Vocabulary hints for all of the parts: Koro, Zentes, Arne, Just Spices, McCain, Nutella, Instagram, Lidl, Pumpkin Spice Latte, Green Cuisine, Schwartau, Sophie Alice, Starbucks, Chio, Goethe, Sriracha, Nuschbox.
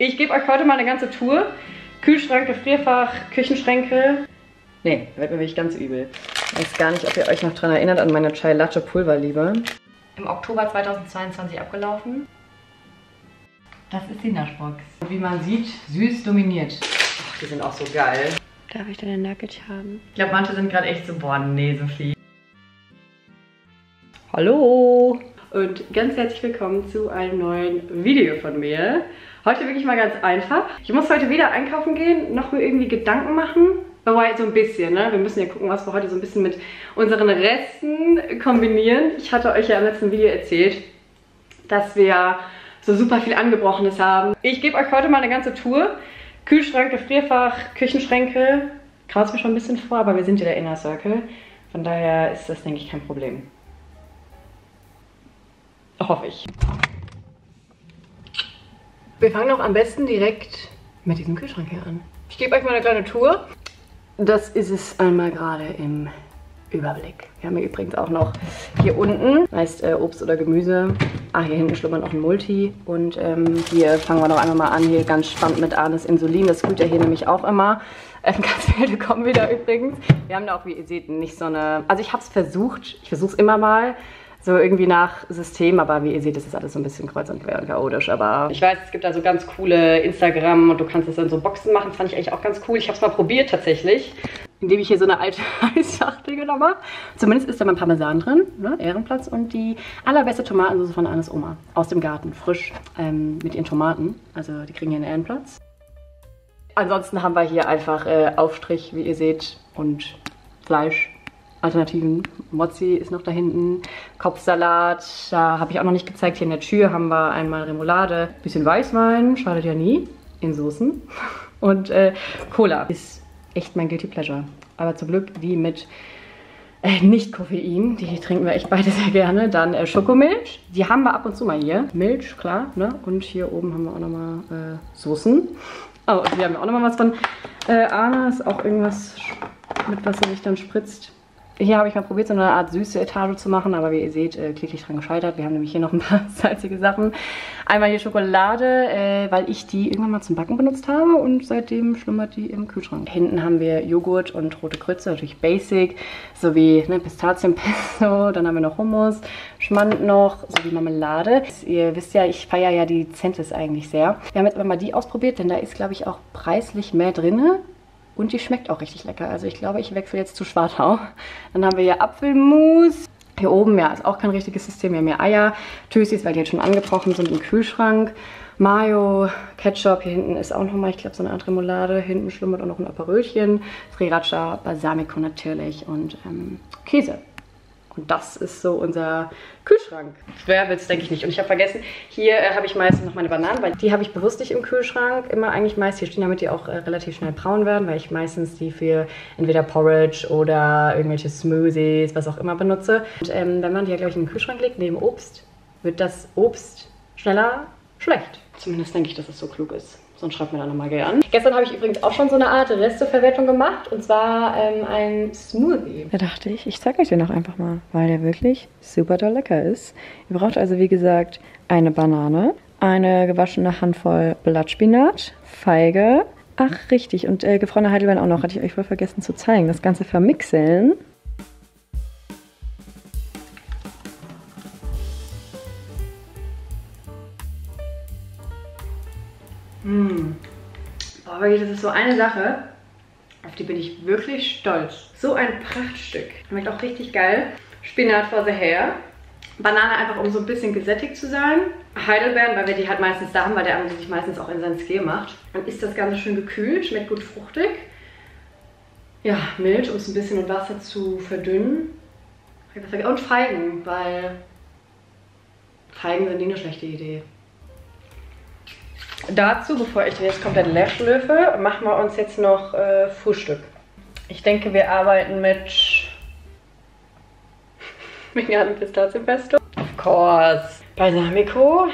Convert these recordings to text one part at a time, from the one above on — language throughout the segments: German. Ich gebe euch heute mal eine ganze Tour. Kühlschrank, Gefrierfach, Küchenschränke. Nee, wird mir wirklich ganz übel. Ich weiß gar nicht, ob ihr euch noch daran erinnert an meine Chai Latte Pulverliebe. Im Oktober 2022 abgelaufen. Das ist die Nuschbox. Wie man sieht, süß dominiert. Ach, die sind auch so geil. Darf ich deine Nuggets haben? Ich glaube, manche sind gerade echt so, boah, nee, Sophie. Hallo und ganz herzlich willkommen zu einem neuen Video von mir. Heute wirklich mal ganz einfach. Ich muss heute weder einkaufen gehen, noch mir irgendwie Gedanken machen. Wobei so ein bisschen, ne? Wir müssen ja gucken, was wir heute so ein bisschen mit unseren Resten kombinieren. Ich hatte euch ja im letzten Video erzählt, dass wir so super viel Angebrochenes haben. Ich gebe euch heute mal eine ganze Tour. Kühlschrank, Gefrierfach, Küchenschränke. Kraut mir schon ein bisschen vor, aber wir sind ja der Inner Circle. Von daher ist das, denke ich, kein Problem. Hoffe ich. Wir fangen auch am besten direkt mit diesem Kühlschrank hier an. Ich gebe euch mal eine kleine Tour. Das ist es einmal gerade im Überblick. Wir haben hier übrigens auch noch hier unten, meist Obst oder Gemüse. Ah, hier hinten schlummert noch ein Multi. Und hier fangen wir noch einmal mal an, hier ganz spannend mit Arnes Insulin. Das tut ja hier nämlich auch immer. Ganz viele kommen wieder übrigens. Wir haben da auch, wie ihr seht, nicht so eine... Also ich habe es versucht, ich versuche es immer mal. So irgendwie nach System, aber wie ihr seht, das ist alles so ein bisschen kreuz und quer und chaotisch, aber... Ich weiß, es gibt da so ganz coole Instagram und du kannst das dann so Boxen machen, das fand ich eigentlich auch ganz cool. Ich habe es mal probiert tatsächlich, indem ich hier so eine alte Eisschachtel genommen habe. Zumindest ist da mein Parmesan drin, ne? Ehrenplatz und die allerbeste Tomatensauce von Annes Oma. Aus dem Garten, frisch, mit ihren Tomaten, also die kriegen hier einen Ehrenplatz. Ansonsten haben wir hier einfach Aufstrich, wie ihr seht, und Fleisch. Alternativen. Mozzi ist noch da hinten, Kopfsalat, da habe ich auch noch nicht gezeigt. Hier in der Tür haben wir einmal Remoulade, bisschen Weißwein, schadet ja nie, in Soßen und Cola. Ist echt mein Guilty Pleasure, aber zum Glück die mit Nicht-Koffein, die trinken wir echt beide sehr gerne. Dann Schokomilch, die haben wir ab und zu mal hier. Milch, klar, ne? Und hier oben haben wir auch nochmal Soßen. Oh, und hier haben wir auch nochmal was von Arne, ist auch irgendwas, mit was er sich dann spritzt. Hier habe ich mal probiert, so eine Art süße Etage zu machen, aber wie ihr seht, kläglich dran gescheitert. Wir haben nämlich hier noch ein paar salzige Sachen. Einmal hier Schokolade, weil ich die irgendwann mal zum Backen benutzt habe und seitdem schlummert die im Kühlschrank. Hinten haben wir Joghurt und rote Grütze, natürlich basic, sowie ne, Pistazienpesto, dann haben wir noch Hummus, Schmand noch, sowie Marmelade. Ihr wisst ja, ich feiere ja die Zentes eigentlich sehr. Wir haben jetzt aber mal die ausprobiert, denn da ist, glaube ich, auch preislich mehr drin. Und die schmeckt auch richtig lecker. Also ich glaube, ich wechsle jetzt zu Schwartau. Dann haben wir hier Apfelmus. Hier oben, ja, ist auch kein richtiges System. Wir haben hier Eier, Tüsis, weil die jetzt schon angebrochen sind, im Kühlschrank. Mayo, Ketchup. Hier hinten ist auch nochmal, ich glaube, so eine Art Remoulade. Hinten schlummert auch noch ein Aperölchen. Sriracha, Balsamico natürlich und Käse. Und das ist so unser Kühlschrank. Wer will's, denke ich nicht. Und ich habe vergessen, hier habe ich meistens noch meine Bananen, weil die habe ich bewusst nicht im Kühlschrank. Immer eigentlich meist hier stehen, damit die auch relativ schnell braun werden, weil ich meistens die für entweder Porridge oder irgendwelche Smoothies, was auch immer benutze. Und wenn man die ja, glaube ich, in den Kühlschrank legt, neben Obst, wird das Obst schneller schlecht. Zumindest denke ich, dass es so klug ist. Sonst schreibt mir da nochmal gerne an. Gestern habe ich übrigens auch schon so eine Art Resteverwertung gemacht. Und zwar ein Smoothie. Da dachte ich, ich zeige euch den auch einfach mal. Weil der wirklich super doll lecker ist. Ihr braucht also wie gesagt eine Banane, eine gewaschene Handvoll Blattspinat, Feige. Ach richtig, und gefrorene Heidelbeeren auch noch. Hatte ich euch wohl vergessen zu zeigen. Das Ganze vermixeln. Boah, das ist so eine Sache, auf die bin ich wirklich stolz. So ein Prachtstück. Schmeckt auch richtig geil. Spinat for the hair. Banane einfach, um so ein bisschen gesättigt zu sein. Heidelbeeren, weil wir die halt meistens da haben, weil der Arne sich meistens auch in seinen Skill macht. Dann ist das Ganze schön gekühlt, schmeckt gut fruchtig. Ja, Milch, um es ein bisschen mit Wasser zu verdünnen. Und Feigen, weil Feigen sind nie eine schlechte Idee. Dazu, bevor ich den jetzt komplett leer schlürfe, machen wir uns jetzt noch Frühstück. Ich denke, wir arbeiten mit Pistazienpesto. Of course. Balsamico.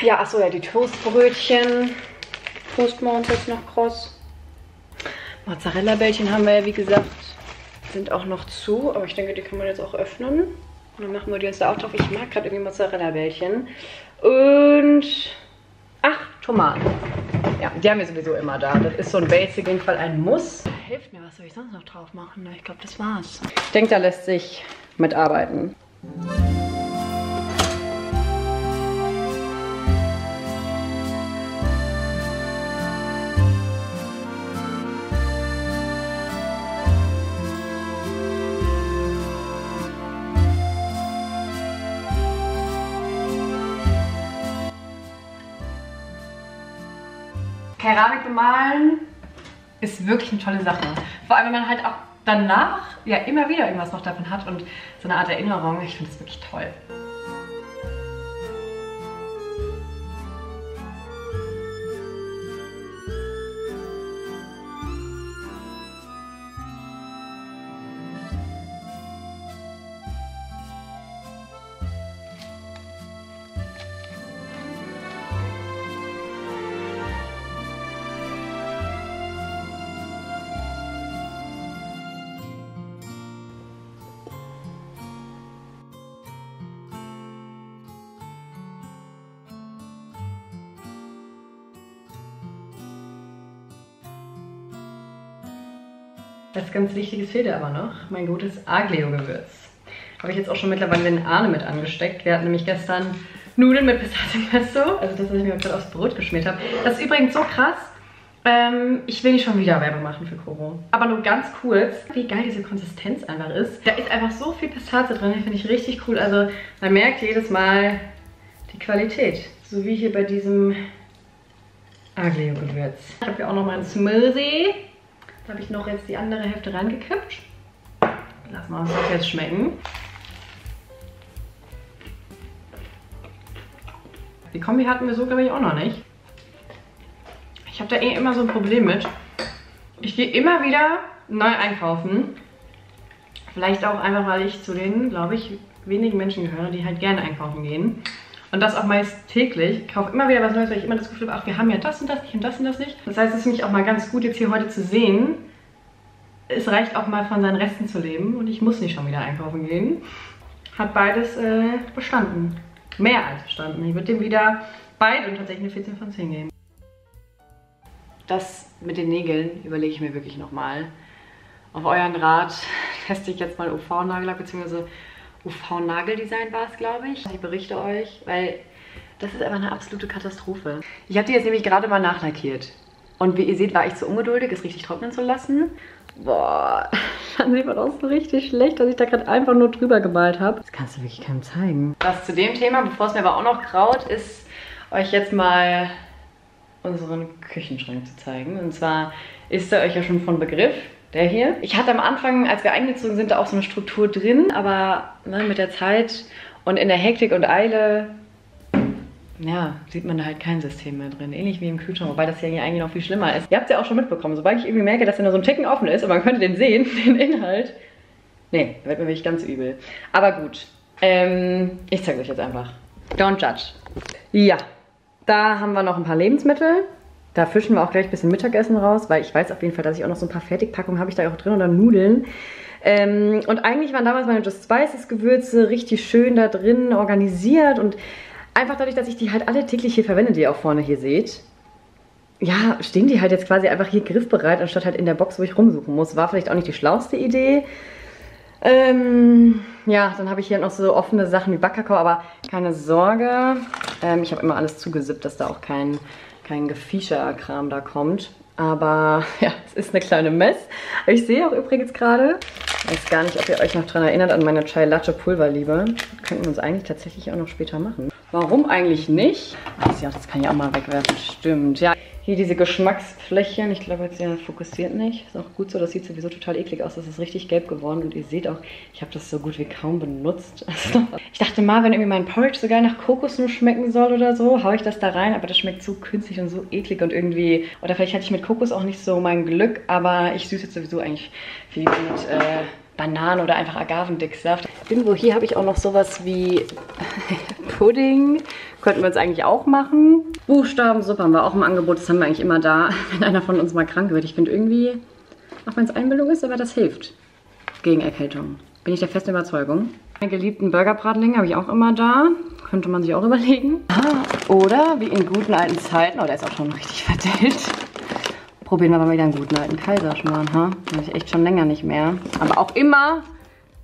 Ja, achso, ja, die Toastbrötchen. Toasten wir uns jetzt noch groß. Mozzarella-Bällchen haben wir ja, wie gesagt, sind auch noch zu. Aber ich denke, die kann man jetzt auch öffnen. Und dann machen wir die uns da auch drauf. Ich mag gerade irgendwie Mozzarella-Bällchen. Und... Ach, Tomaten. Ja, die haben wir sowieso immer da. Das ist so ein Basic, auf jeden Fall ein Muss. Hilft mir, was soll ich sonst noch drauf machen? Ich glaube, das war's. Ich denke, da lässt sich mitarbeiten. Keramik bemalen ist wirklich eine tolle Sache. Vor allem, wenn man halt auch danach ja immer wieder irgendwas noch davon hat und so eine Art Erinnerung. Ich finde das wirklich toll. Was ganz Wichtiges fehlt aber noch, mein gutes Aglio-Gewürz. Habe ich jetzt auch schon mittlerweile den Arne mit angesteckt. Wir hatten nämlich gestern Nudeln mit Pistazienpesto, also das, was ich mir gerade aufs Brot geschmiert habe. Das ist übrigens so krass, ich will nicht schon wieder Werbung machen für Koro. Aber nur ganz kurz, wie geil diese Konsistenz einfach ist. Da ist einfach so viel Pistazie drin, finde ich richtig cool. Also man merkt jedes Mal die Qualität, so wie hier bei diesem Aglio-Gewürz. Ich habe hier auch noch mal ein Smoothie. Habe ich noch jetzt die andere Hälfte reingekippt. Lass mal uns das jetzt schmecken. Die Kombi hatten wir so, glaube ich, auch noch nicht. Ich habe da eh immer so ein Problem mit. Ich gehe immer wieder neu einkaufen. Vielleicht auch einfach, weil ich zu den, glaube ich, wenigen Menschen gehöre, die halt gerne einkaufen gehen. Und das auch meist täglich. Ich kaufe immer wieder was Neues, weil ich immer das Gefühl habe, ach, wir haben ja das und das nicht und das und das nicht. Das heißt, es ist für mich auch mal ganz gut, jetzt hier heute zu sehen, es reicht auch mal von seinen Resten zu leben und ich muss nicht schon wieder einkaufen gehen. Hat beides bestanden. Mehr als bestanden. Ich würde dem wieder beide und tatsächlich eine 14 von 10 geben. Das mit den Nägeln überlege ich mir wirklich nochmal. Auf euren Rat teste ich jetzt mal UV-Nagellack bzw. UV-Nageldesign war es, glaube ich. Ich berichte euch, weil das ist einfach eine absolute Katastrophe. Ich habe die jetzt nämlich gerade mal nachlackiert. Und wie ihr seht, war ich zu ungeduldig, es richtig trocknen zu lassen. Boah, dann sieht man auch so richtig schlecht, dass ich da gerade einfach nur drüber gemalt habe. Das kannst du wirklich keinem zeigen. Was zu dem Thema, bevor es mir aber auch noch graut, ist, euch jetzt mal unseren Küchenschrank zu zeigen. Und zwar ist er euch ja schon von Begriff. Der hier. Ich hatte am Anfang, als wir eingezogen sind, da auch so eine Struktur drin, aber ne, mit der Zeit und in der Hektik und Eile, ja, sieht man da halt kein System mehr drin. Ähnlich wie im Kühlschrank, wobei das ja hier eigentlich noch viel schlimmer ist. Ihr habt es ja auch schon mitbekommen, sobald ich irgendwie merke, dass da nur so ein Ticken offen ist und man könnte den sehen, den Inhalt, nee, da wird mir wirklich ganz übel. Aber gut, ich zeige euch jetzt einfach. Don't judge. Ja, da haben wir noch ein paar Lebensmittel. Da fischen wir auch gleich ein bisschen Mittagessen raus, weil ich weiß auf jeden Fall, dass ich auch noch so ein paar Fertigpackungen habe ich da auch drin oder Nudeln. Und eigentlich waren damals meine Just Spices Gewürze richtig schön da drin organisiert und einfach dadurch, dass ich die halt alle täglich hier verwende, die ihr auch vorne hier seht, ja, stehen die halt jetzt quasi einfach hier griffbereit, anstatt halt in der Box, wo ich rumsuchen muss. War vielleicht auch nicht die schlauste Idee. Ja, dann habe ich hier noch so offene Sachen wie Backkakao, aber keine Sorge. Ich habe immer alles zugesippt, dass da auch kein Gefischer-Kram da kommt. Aber ja, es ist eine kleine Mess. Ich sehe auch übrigens gerade, ich weiß gar nicht, ob ihr euch noch daran erinnert, an meine Chai Latte Pulverliebe. Könnten wir uns eigentlich tatsächlich auch noch später machen. Warum eigentlich nicht? Ach ja, das kann ich auch mal wegwerfen, stimmt. Ja, hier diese Geschmacksflächen, ich glaube, jetzt ja, fokussiert nicht. Ist auch gut so, das sieht sowieso total eklig aus, das ist richtig gelb geworden. Und ihr seht auch, ich habe das so gut wie kaum benutzt. Also, ich dachte mal, wenn irgendwie mein Porridge so geil nach Kokosnuss schmecken soll oder so, haue ich das da rein. Aber das schmeckt so künstlich und so eklig und irgendwie... Oder vielleicht hatte ich mit Kokos auch nicht so mein Glück, aber ich süße jetzt sowieso eigentlich viel mit Bananen oder einfach Agavendicksaft. Irgendwo hier habe ich auch noch sowas wie Pudding. Könnten wir uns eigentlich auch machen. Buchstabensuppe haben wir auch im Angebot. Das haben wir eigentlich immer da, wenn einer von uns mal krank wird. Ich finde irgendwie, auch wenn es Einbildung ist, aber das hilft gegen Erkältung. Bin ich der festen Überzeugung. Meine geliebten Burgerbratlinge habe ich auch immer da. Könnte man sich auch überlegen. Oder wie in guten alten Zeiten. Oh, der ist auch schon richtig verdellt. Probieren wir mal wieder einen guten alten Kaiserschmarrn. Den habe ich echt schon länger nicht mehr. Aber auch immer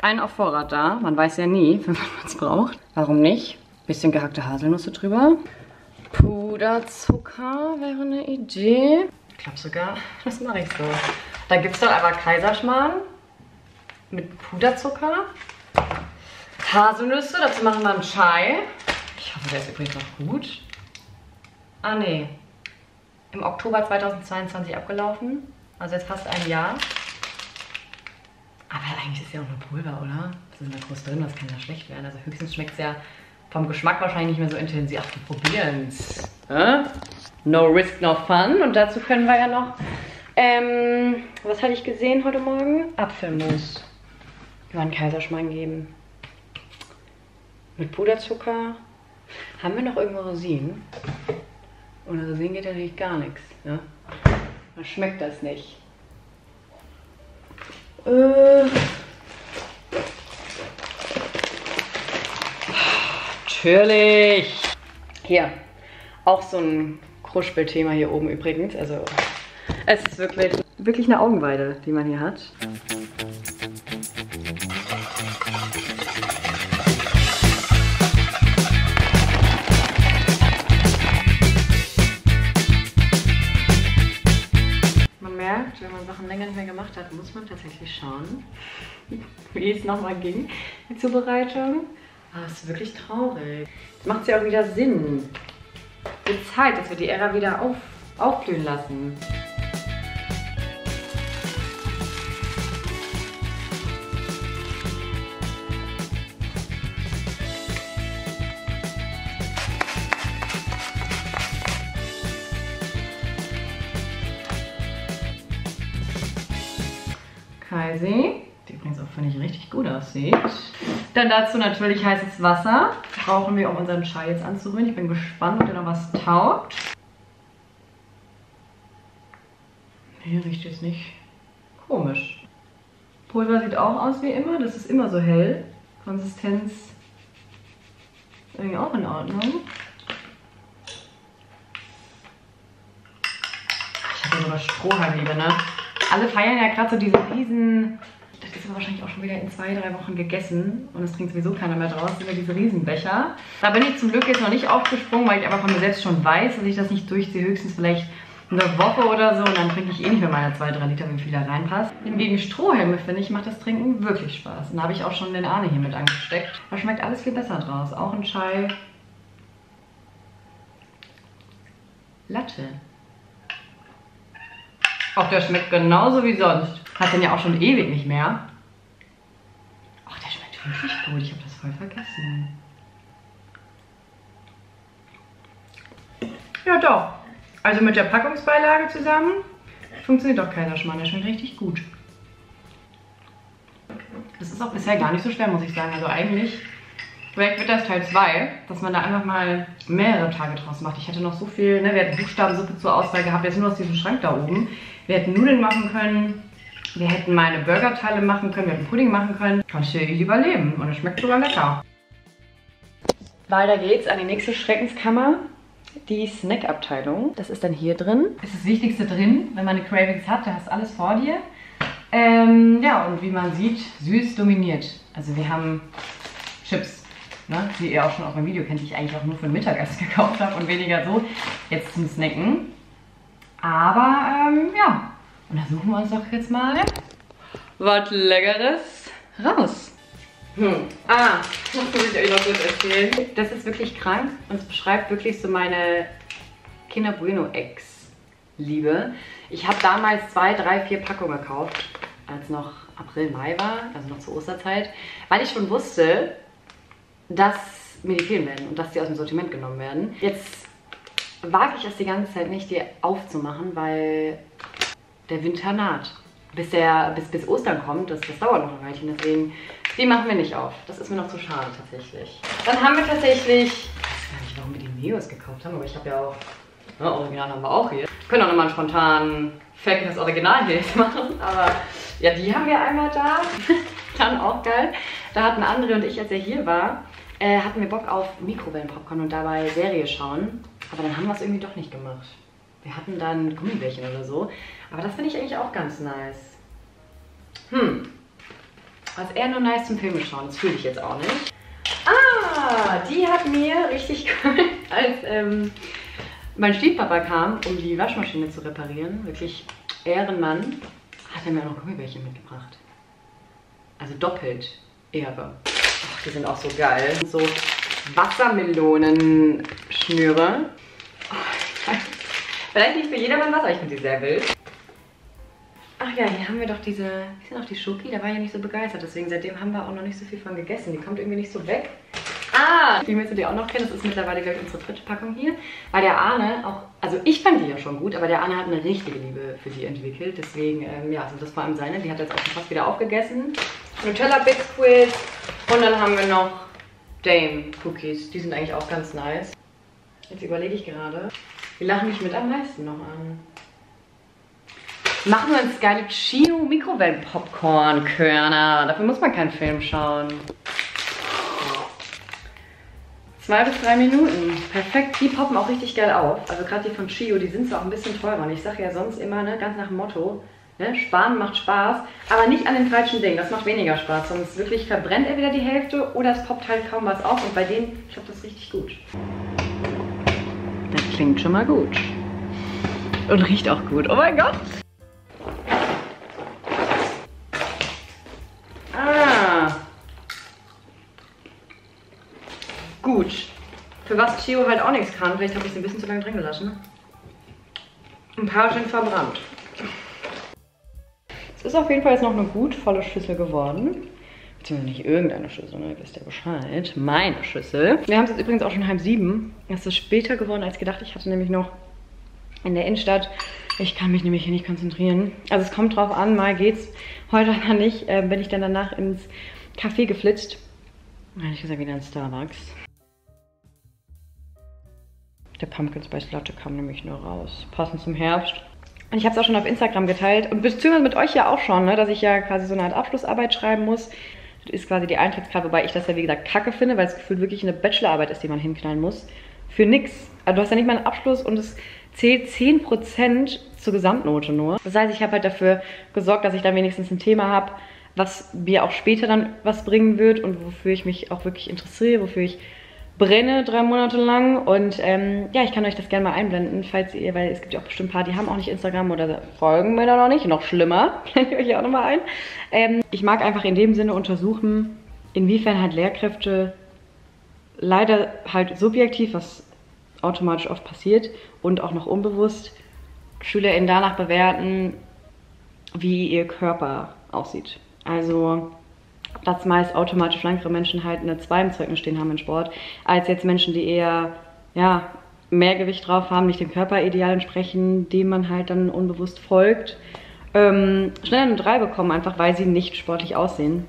einen auf Vorrat da. Man weiß ja nie, wenn man was braucht. Warum nicht? Bisschen gehackte Haselnüsse drüber. Puderzucker wäre eine Idee. Ich glaube sogar, das mache ich so. Da gibt es dann aber Kaiserschmarrn mit Puderzucker. Haselnüsse, dazu machen wir einen Chai. Ich hoffe, der ist übrigens noch gut. Ah ne, im Oktober 2022 abgelaufen. Also jetzt fast ein Jahr. Aber eigentlich ist ja auch nur Pulver, oder? Was ist denn da groß drin? Das kann ja schlecht werden. Also höchstens schmeckt es ja vom Geschmack wahrscheinlich nicht mehr so intensiv. Ach, wir probieren es. No risk, no fun. Und dazu können wir ja noch... was hatte ich gesehen heute Morgen? Apfelmus. Über einen Kaiserschmarrn geben. Mit Puderzucker. Haben wir noch irgendwo Rosinen? Ohne Rosinen geht ja natürlich gar nichts. Ne? Man schmeckt das nicht. Natürlich. Hier. Auch so ein Kruschbildthema hier oben übrigens. Also es ist wirklich eine Augenweide, die man hier hat. Wenn man Sachen länger nicht mehr gemacht hat, muss man tatsächlich schauen, wie es nochmal ging, die Zubereitung. Aber es ist wirklich traurig. Das macht es ja auch wieder Sinn. Wird Zeit, dass wir die Ära wieder aufblühen lassen. Die übrigens auch, finde ich, richtig gut aussieht. Dann dazu natürlich heißes Wasser. Brauchen wir, um unseren Chai jetzt anzurühren. Ich bin gespannt, ob der noch was taugt. Hier riecht es nicht komisch. Pulver sieht auch aus wie immer. Das ist immer so hell. Konsistenz ist irgendwie auch in Ordnung. Ich habe ja sogar Strohhalme, ne? Alle feiern ja gerade so diese riesen... Das ist aber wahrscheinlich auch schon wieder in 2-3 Wochen gegessen. Und es trinkt sowieso keiner mehr draus. Das sind ja diese Riesenbecher. Da bin ich zum Glück jetzt noch nicht aufgesprungen, weil ich aber von mir selbst schon weiß, dass ich das nicht durchziehe. Höchstens vielleicht eine Woche oder so. Und dann trinke ich eh nicht mehr meine 2-3 Liter, wie viel da reinpasst. Hingegen Strohhalme, finde ich, macht das Trinken wirklich Spaß. Und da habe ich auch schon den Arne hier mit angesteckt. Da schmeckt alles viel besser draus. Auch ein Chai Latte. Auch der schmeckt genauso wie sonst. Hat den ja auch schon ewig nicht mehr. Ach, der schmeckt wirklich gut. Ich habe das voll vergessen. Ja doch. Also mit der Packungsbeilage zusammen funktioniert doch Kaiserschmarrn. Der schmeckt richtig gut. Das ist auch bisher gar nicht so schwer, muss ich sagen. Also eigentlich, vielleicht wird das Teil 2, dass man da einfach mal mehrere Tage draus macht. Ich hatte noch so viel, ne, wir hatten Buchstabensuppe zur Auswahl gehabt. Jetzt nur aus diesem Schrank da oben. Wir hätten Nudeln machen können, wir hätten meine Burgerteile machen können, wir hätten Pudding machen können. Kannst du hier überleben und es schmeckt sogar lecker. Weiter geht's an die nächste Schreckenskammer, die Snackabteilung. Das ist dann hier drin. Das ist das Wichtigste drin, wenn man eine Cravings hat, da hast du alles vor dir. Ja, und wie man sieht, süß dominiert. Also wir haben Chips. Ne, die ihr auch schon auf meinem Video kennt, die ich eigentlich auch nur für den Mittagessen gekauft habe und weniger so jetzt zum Snacken. Aber, ja. Und da suchen wir uns doch jetzt mal was Leckeres raus. Das muss ich euch noch kurz erzählen. Das ist wirklich krank und es beschreibt wirklich so meine Kinder Bueno-Ex-Liebe. Ich habe damals 2, 3, 4 Packungen gekauft, als noch April, Mai war, also noch zur Osterzeit, weil ich schon wusste, dass mir die fehlen werden und dass die aus dem Sortiment genommen werden. Jetzt wage ich es die ganze Zeit nicht, die aufzumachen, weil der Winter naht. Bis Ostern kommt, das dauert noch ein Weilchen, deswegen die machen wir nicht auf. Das ist mir noch zu schade tatsächlich. Dann haben wir tatsächlich, ich weiß gar nicht, warum wir die Neos gekauft haben, aber ich habe ja auch, ne, Original haben wir auch hier. Wir können auch nochmal einen spontanen Fact das Original hier jetzt machen, aber ja, die haben wir einmal da. Dann auch geil. Da hatten André und ich, als er hier war, hatten wir Bock auf Mikrowellenpopcorn und dabei Serie schauen. Aber dann haben wir es irgendwie doch nicht gemacht. Wir hatten dann Gummibärchen oder so. Aber das finde ich eigentlich auch ganz nice. Hm. Was eher nur nice zum Filme schauen, das fühle ich jetzt auch nicht. Ah, die hat mir richtig cool, als mein Stiefpapa kam, um die Waschmaschine zu reparieren, wirklich Ehrenmann, hat er mir auch noch Gummibärchen mitgebracht. Also doppelt Ehre. Ach, die sind auch so geil. So Wassermelonen-Schnüre. Oh, vielleicht nicht für jedermann was, aber ich finde sie sehr wild. Ach ja, hier haben wir doch diese, wie sind auch die Schoki? Da war ich ja nicht so begeistert, deswegen seitdem haben wir auch noch nicht so viel von gegessen. Die kommt irgendwie nicht so weg. Ah, die müsstet ihr auch noch kennen. Das ist mittlerweile, glaube ich, unsere dritte Packung hier. Weil der Arne auch, also ich fand die ja schon gut, aber der Arne hat eine richtige Liebe für die entwickelt. Deswegen, ja, sind das vor allem seine. Die hat jetzt auch schon fast wieder aufgegessen. Nutella Biscuit und dann haben wir noch Dame Cookies. Die sind eigentlich auch ganz nice. Jetzt überlege ich gerade, wie lachen mich mit am meisten noch an? Machen wir uns geile Chino-Mikrowellen-Popcorn-Körner. Dafür muss man keinen Film schauen. 2 bis 3 Minuten. Perfekt. Die poppen auch richtig geil auf. Also gerade die von Chio, die sind zwar auch ein bisschen teurer. Und ich sage ja sonst immer, ne, ganz nach dem Motto, ne, sparen macht Spaß, aber nicht an den falschen Dingen. Das macht weniger Spaß. Sonst wirklich verbrennt er wieder die Hälfte oder es poppt halt kaum was auf. Und bei denen klappt das richtig gut. Das klingt schon mal gut. Und riecht auch gut. Oh mein Gott! Gut. Für was Chio halt auch nichts kann. Vielleicht habe ich es ein bisschen zu lange drin gelassen. Ein paar sind verbrannt. Es ist auf jeden Fall jetzt noch eine gut volle Schüssel geworden. Beziehungsweise nicht irgendeine Schüssel, ne? Ihr wisst ja Bescheid. Meine Schüssel. Wir haben es jetzt übrigens auch schon 6:30. Es ist später geworden als gedacht. Ich hatte nämlich noch in der Innenstadt. Ich kann mich nämlich hier nicht konzentrieren. Also es kommt drauf an, mal geht's. Heute aber nicht. Bin ich dann danach ins Café geflitzt. Ehrlich gesagt wieder in Starbucks. Der Pumpkin Spice Latte kam nämlich nur raus. Passend zum Herbst. Und ich habe es auch schon auf Instagram geteilt. Und beziehungsweise mit euch ja auch schon, ne, dass ich ja quasi so eine Art Abschlussarbeit schreiben muss. Das ist quasi die Eintrittskarte, wobei ich das ja wie gesagt kacke finde, weil es gefühlt wirklich eine Bachelorarbeit ist, die man hinknallen muss. Für nix. Also du hast ja nicht mal einen Abschluss und es zählt 10% zur Gesamtnote nur. Das heißt, ich habe halt dafür gesorgt, dass ich dann wenigstens ein Thema habe, was mir auch später dann was bringen wird und wofür ich mich auch wirklich interessiere, wofür ich brenne 3 Monate lang. Und ja, ich kann euch das gerne mal einblenden, falls ihr, weil es gibt ja auch bestimmt ein paar, die haben auch nicht Instagram oder folgen mir da noch nicht, noch schlimmer, blende ich euch auch nochmal ein. Ich mag einfach in dem Sinne untersuchen, inwiefern halt Lehrkräfte leider halt subjektiv, was automatisch oft passiert und auch noch unbewusst, SchülerInnen danach bewerten, wie ihr Körper aussieht. Also, dass meist automatisch schlankere Menschen halt eine 2 im Zeugnis stehen haben im Sport, als jetzt Menschen, die eher, ja, mehr Gewicht drauf haben, nicht dem Körperideal entsprechen, dem man halt dann unbewusst folgt, schneller eine 3 bekommen, einfach weil sie nicht sportlich aussehen.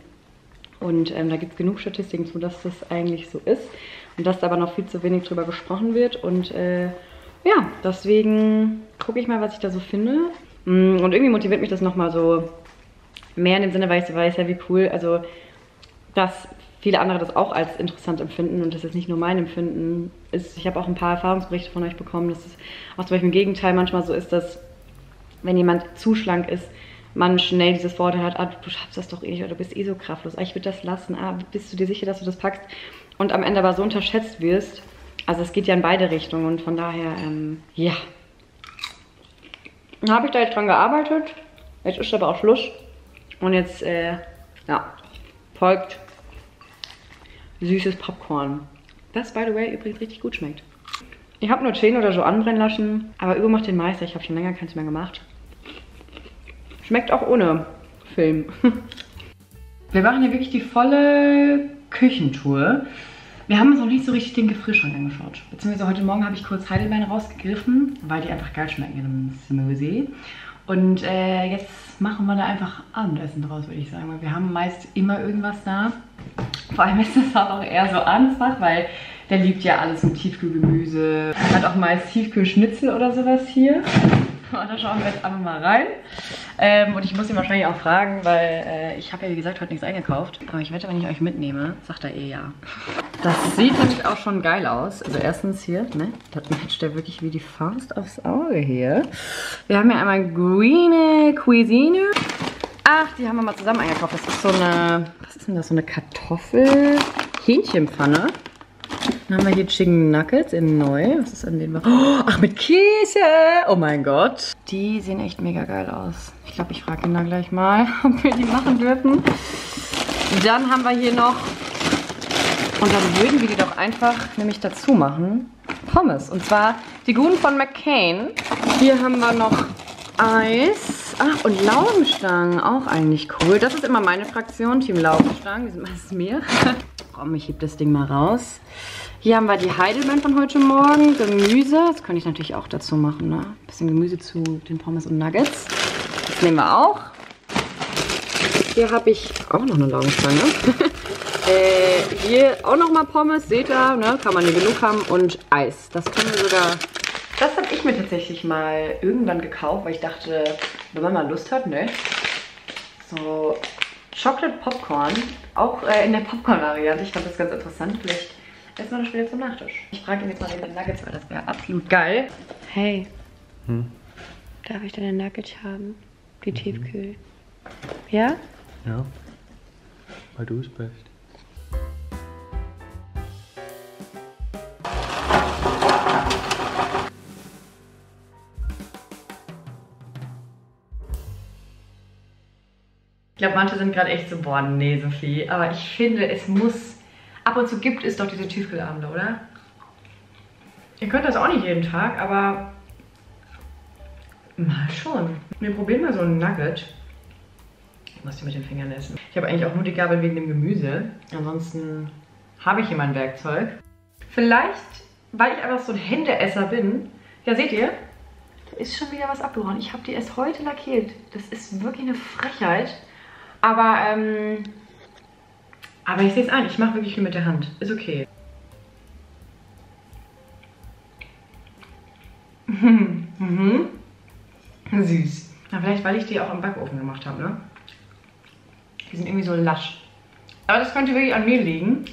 Und da gibt es genug Statistiken zu, dass das eigentlich so ist und dass da aber noch viel zu wenig drüber gesprochen wird. Und ja, deswegen gucke ich mal, was ich da so finde. Und irgendwie motiviert mich das nochmal so mehr in dem Sinne, weil ich so weiß, ja, wie cool, also dass viele andere das auch als interessant empfinden und dass es nicht nur mein Empfinden ist. Ich habe auch ein paar Erfahrungsberichte von euch bekommen, dass es auch zum Beispiel im Gegenteil manchmal so ist, dass wenn jemand zu schlank ist, man schnell dieses Vorteil hat, ah, du schaffst das doch eh nicht oder du bist eh so kraftlos, ah, ich würde das lassen, ah, bist du dir sicher, dass du das packst? Und am Ende aber so unterschätzt wirst. Also es geht ja in beide Richtungen und von daher, ja. Habe ich da jetzt dran gearbeitet, jetzt ist aber auch Schluss. Und jetzt, ja, folgt süßes Popcorn. Das, by the way, übrigens richtig gut schmeckt. Ich habe nur 10 oder so anbrennen lassen, aber Übung macht den Meister. Ich habe schon länger keins mehr gemacht. Schmeckt auch ohne Film. Wir machen hier wirklich die volle Küchentour. Wir haben uns noch nicht so richtig den Gefrierschrank angeschaut. Beziehungsweise heute Morgen habe ich kurz Heidelbeeren rausgegriffen, weil die einfach geil schmecken in einem Smoothie. Und jetzt machen wir da einfach Abendessen draus, würde ich sagen. Weil wir haben meist immer irgendwas da. Vor allem ist das auch eher so Abendsfach, weil der liebt ja alles mit Tiefkühlgemüse. Hat auch meist Tiefkühlschnitzel oder sowas hier. Da schauen wir jetzt einfach mal rein. Und ich muss ihn wahrscheinlich auch fragen, weil ich habe ja wie gesagt heute nichts eingekauft. Aber ich wette, wenn ich euch mitnehme, sagt er eh ja. Das sieht nämlich auch schon geil aus. Also erstens hier, ne? Das matcht ja wirklich wie die Faust aufs Auge hier. Wir haben hier einmal Green Cuisine. Ach, die haben wir mal zusammen eingekauft. Das ist so eine, was ist denn das? So eine Kartoffel-Hähnchenpfanne. Dann haben wir hier Chicken Nuggets in neu. Was ist an denen? Oh, ach, mit Käse! Oh mein Gott. Die sehen echt mega geil aus. Ich glaube, ich frage ihn da gleich mal, ob wir die machen dürfen. Dann haben wir hier noch, und dann würden wir die doch einfach nämlich dazu machen, Pommes. Und zwar die guten von McCain. Hier haben wir noch Eis. Ach, und Laugenstangen. Auch eigentlich cool. Das ist immer meine Fraktion, Team Laugenstangen. Die sind meistens mir. Komm, ich heb das Ding mal raus. Hier haben wir die Heidelbeeren von heute Morgen. Gemüse. Das könnte ich natürlich auch dazu machen, ne? Ein bisschen Gemüse zu den Pommes und Nuggets. Das nehmen wir auch. Hier habe ich auch noch eine Laugenstange. Hier auch nochmal Pommes. Seht ihr, ne? Kann man hier genug haben. Und Eis. Das können wir sogar... Das habe ich mir tatsächlich mal irgendwann gekauft, weil ich dachte, wenn man mal Lust hat, ne? So... Chocolate Popcorn, auch in der Popcorn-Variante. Ich fand das ganz interessant. Vielleicht essen wir das später zum Nachtisch. Ich frage ihn jetzt mal den Nuggets, weil das wäre absolut geil. Hey, darf ich deine Nuggets haben? Die tiefkühl. Ja? Ja, weil du es bist. Ich glaube, manche sind gerade echt so, boah, nee, Sophie. Aber ich finde, es muss... Ab und zu gibt es doch diese Tiefkühlabende, oder? Ihr könnt das auch nicht jeden Tag, aber... Mal schon. Wir probieren mal so einen Nugget. Ich muss die mit den Fingern essen. Ich habe eigentlich auch nur die Gabel wegen dem Gemüse. Ansonsten habe ich hier mein Werkzeug. Vielleicht, weil ich einfach so ein Händeesser bin... Ja, seht ihr? Da ist schon wieder was abgebrochen. Ich habe die erst heute lackiert. Das ist wirklich eine Frechheit. Aber ich sehe es an, ich mache wirklich viel mit der Hand. Ist okay. Mhm. Süß. Na, vielleicht, weil ich die auch im Backofen gemacht habe, ne? Die sind irgendwie so lasch. Aber das könnte wirklich an mir liegen.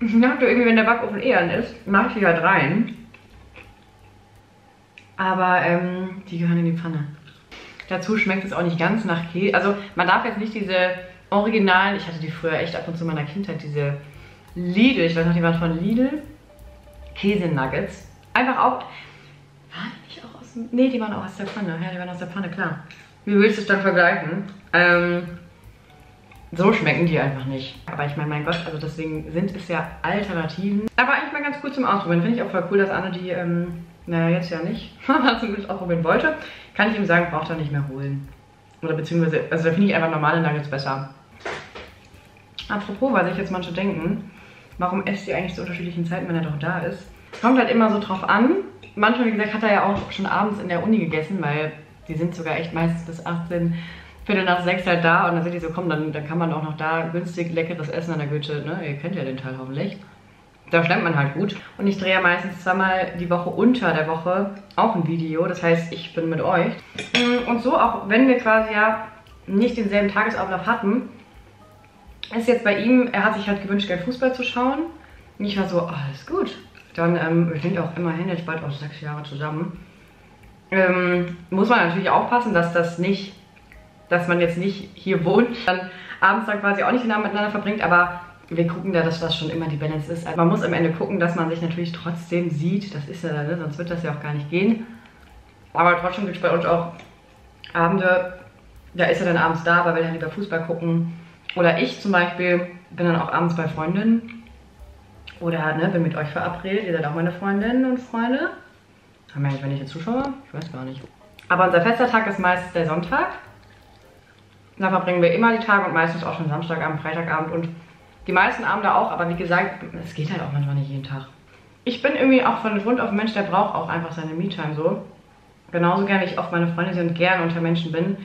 Ich dachte irgendwie, wenn der Backofen eher an ist, mache ich die halt rein. Aber die gehören in die Pfanne. Dazu schmeckt es auch nicht ganz nach Käse. Also man darf jetzt nicht diese originalen, ich hatte die früher echt ab und zu in meiner Kindheit, diese Lidl, ich weiß noch, die waren von Lidl, Käse-Nuggets. Einfach auch, waren die nicht auch aus dem, nee, die waren auch aus der Pfanne, ja, die waren aus der Pfanne, klar. Wie willst du es dann vergleichen? So schmecken die einfach nicht. Aber ich meine, mein Gott, also deswegen sind es ja Alternativen. Aber eigentlich mal ganz cool zum Ausprobieren. Finde ich auch voll cool, dass Anne die, naja, jetzt ja nicht, aber zumindest auch probieren wollte, kann ich ihm sagen, braucht er nicht mehr holen. Oder beziehungsweise, also da finde ich einfach normale Nuggets besser. Apropos, weil sich jetzt manche denken, warum esst ihr eigentlich zu unterschiedlichen Zeiten, wenn er doch da ist? Kommt halt immer so drauf an. Manchmal, wie gesagt, hat er ja auch schon abends in der Uni gegessen, weil die sind sogar echt meistens bis 18, Viertel nach 6 halt da und dann sind die so, komm, dann kann man auch noch da günstig leckeres Essen an der Goethe, ne? Ihr kennt ja den Teil hoffentlich. Da schlemmt man halt gut. Und ich drehe ja meistens zweimal die Woche unter der Woche auch ein Video. Das heißt, ich bin mit euch. Und so, auch wenn wir quasi ja nicht denselben Tagesablauf hatten, ist jetzt bei ihm, er hat sich halt gewünscht, gern Fußball zu schauen. Und ich war so, alles gut. Dann, wir sind ja auch immerhin jetzt bald auch 6 Jahre zusammen. Muss man natürlich aufpassen, dass das nicht, dass man jetzt nicht hier wohnt. Dann abends dann quasi auch nicht den Abend miteinander verbringt, aber... Wir gucken da, dass das schon immer die Balance ist. Also man muss am Ende gucken, dass man sich natürlich trotzdem sieht. Das ist ja da, ne? Sonst wird das ja auch gar nicht gehen. Aber trotzdem gibt es bei uns auch Abende, da ist er dann abends da, aber will dann lieber Fußball gucken. Oder ich zum Beispiel bin dann auch abends bei Freundinnen. Oder ne, bin mit euch verabredet. Ihr seid auch meine Freundinnen und Freunde. Haben wir eigentlich, wenn ich jetzt zuschaue? Ich weiß gar nicht. Aber unser fester Tag ist meistens der Sonntag. Da verbringen wir immer die Tage und meistens auch schon Samstagabend, Freitagabend und die meisten Abende auch, aber wie gesagt, es geht halt auch manchmal nicht jeden Tag. Ich bin irgendwie auch von Grund auf ein Mensch, der braucht auch einfach seine Me-Time so. Genauso gerne ich oft meine Freunde sehe und gerne unter Menschen bin,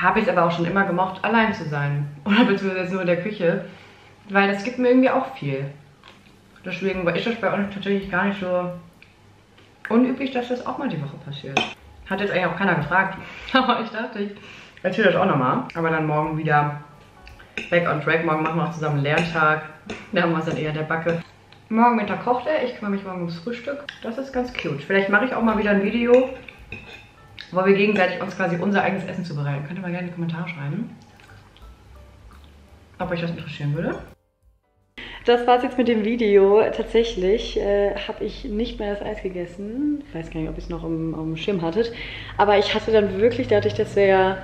habe ich es aber auch schon immer gemocht, allein zu sein. Oder beziehungsweise nur in der Küche, weil das gibt mir irgendwie auch viel. Deswegen war ich das bei uns tatsächlich gar nicht so unüblich, dass das auch mal die Woche passiert. Hat jetzt eigentlich auch keiner gefragt. Aber ich dachte, ich erzähle euch auch nochmal. Aber dann morgen wieder back on track. Morgen machen wir auch zusammen einen Lerntag. Da haben wir es dann eher der Backe. Morgen Mittag kocht er. Ich kümmere mich morgen ums Frühstück. Das ist ganz cute. Vielleicht mache ich auch mal wieder ein Video, wo wir gegenseitig uns quasi unser eigenes Essen zubereiten. Könnt ihr mal gerne in die Kommentare schreiben, ob euch das interessieren würde. Das war's jetzt mit dem Video. Tatsächlich habe ich nicht mehr das Eis gegessen. Ich weiß gar nicht, ob ihr es noch im Schirm hattet. Aber ich hatte dann wirklich, dadurch, dass wir ja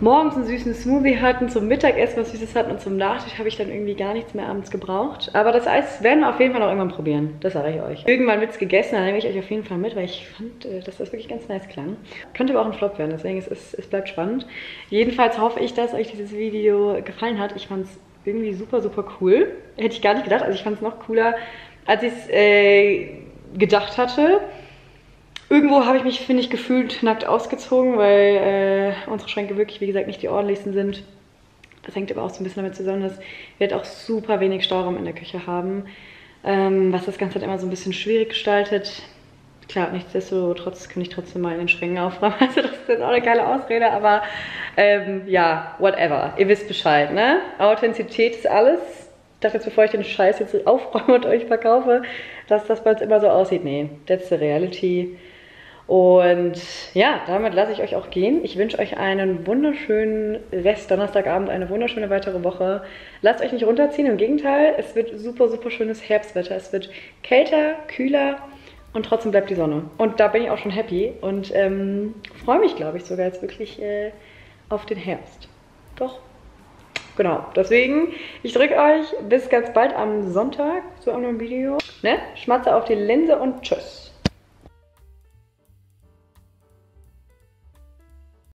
morgens einen süßen Smoothie hatten, zum Mittagessen was Süßes hatten und zum Nachtisch, habe ich dann irgendwie gar nichts mehr abends gebraucht. Aber das Eis werden wir auf jeden Fall noch irgendwann probieren. Das sage ich euch. Irgendwann wird es gegessen, dann nehme ich euch auf jeden Fall mit, weil ich fand, dass das wirklich ganz nice klang. Könnte aber auch ein Flop werden, deswegen es bleibt spannend. Jedenfalls hoffe ich, dass euch dieses Video gefallen hat. Ich fand es irgendwie super, super cool. Hätte ich gar nicht gedacht. Also ich fand es noch cooler, als ich es gedacht hatte. Irgendwo habe ich mich, finde ich, gefühlt nackt ausgezogen, weil unsere Schränke wirklich, wie gesagt, nicht die ordentlichsten sind. Das hängt aber auch so ein bisschen damit zusammen, dass wir halt auch super wenig Stauraum in der Küche haben, was das Ganze halt immer so ein bisschen schwierig gestaltet. Klar, nichtsdestotrotz kann ich trotzdem mal in den Schränken aufräumen. Also das ist jetzt auch eine geile Ausrede, aber ja, whatever. Ihr wisst Bescheid, ne? Authentizität ist alles. Ich dachte jetzt, bevor ich den Scheiß jetzt aufräume und euch verkaufe, dass das bei uns immer so aussieht. Nee, that's the reality. Und ja, damit lasse ich euch auch gehen. Ich wünsche euch einen wunderschönen Rest Donnerstagabend, eine wunderschöne weitere Woche. Lasst euch nicht runterziehen, im Gegenteil. Es wird super, super schönes Herbstwetter. Es wird kälter, kühler. Und trotzdem bleibt die Sonne. Und da bin ich auch schon happy und freue mich, glaube ich, sogar jetzt wirklich auf den Herbst. Doch. Genau. Deswegen, ich drücke euch bis ganz bald am Sonntag zu einem Video. Ne? Schmatze auf die Linse und tschüss.